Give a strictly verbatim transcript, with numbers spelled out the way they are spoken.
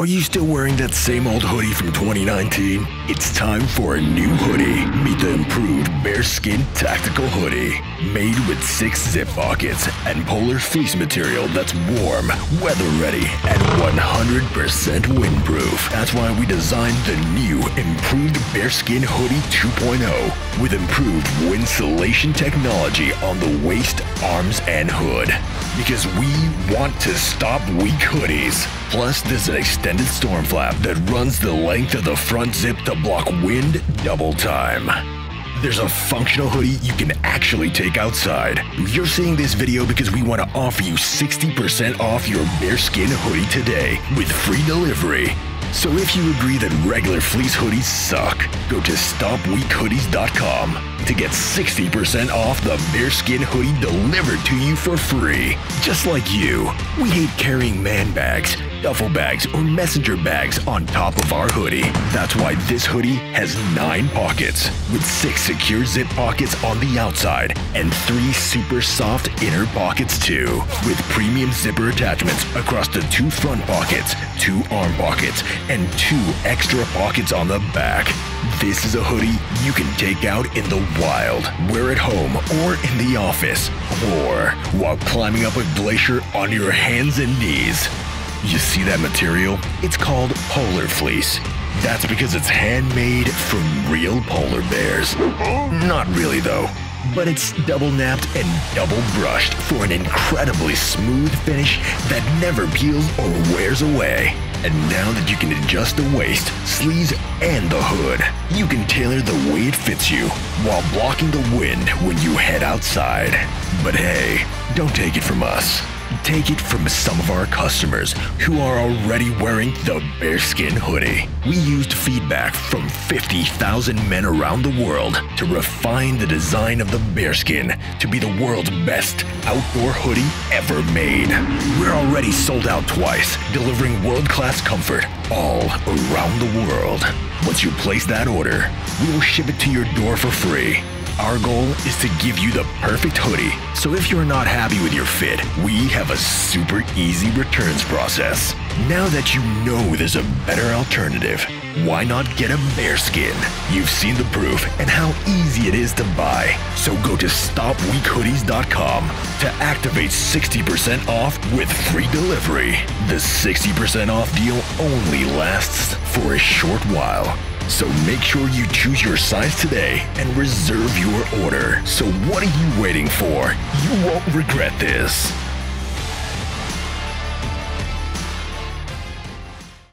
Are you still wearing that same old hoodie from twenty nineteen? It's time for a new hoodie. Meet the improved BÆRSkin Tactical Hoodie. Made with six zip pockets and polar fleece material that's warm, weather-ready, and one hundred percent windproof. That's why we designed the new improved BÆRSkin Hoodie two point oh with improved windsolation technology on the waist, arms, and hood. Because we want to stop weak hoodies. Plus, there's an extended storm flap that runs the length of the front zip to block wind double time. There's a functional hoodie you can actually take outside. You're seeing this video because we want to offer you sixty percent off your BÆRSkin hoodie today with free delivery. So if you agree that regular fleece hoodies suck, go to stop weak hoodies dot com to get sixty percent off the BÆRSkin hoodie delivered to you for free. Just like you, we hate carrying man bags, duffel bags, or messenger bags on top of our hoodie. That's why this hoodie has nine pockets, with six secure zip pockets on the outside and three super soft inner pockets too, with premium zipper attachments across the two front pockets, two arm pockets, and two extra pockets on the back. This is a hoodie you can take out in the wild, wear at home or in the office, or while climbing up a glacier on your hands and knees. You see that material? It's called polar fleece. That's because it's handmade from real polar bears. Not really though, but it's double napped and double brushed for an incredibly smooth finish that never peels or wears away. And now that you can adjust the waist, sleeves, and the hood, you can tailor the way it fits you while blocking the wind when you head outside. But hey, don't take it from us. Take it from some of our customers who are already wearing the BÆRSkin hoodie. We used feedback from fifty thousand men around the world to refine the design of the BÆRSkin to be the world's best outdoor hoodie ever made. We're already sold out twice, delivering world-class comfort all around the world. Once you place that order, we will ship it to your door for free. Our goal is to give you the perfect hoodie, so if you're not happy with your fit, we have a super easy returns process. Now that you know there's a better alternative, why not get a BÆRSkin? You've seen the proof and how easy it is to buy, so go to stop weak hoodies dot com to activate sixty percent off with free delivery. The sixty percent off deal only lasts for a short while. So make sure you choose your size today and reserve your order. So what are you waiting for? You won't regret this.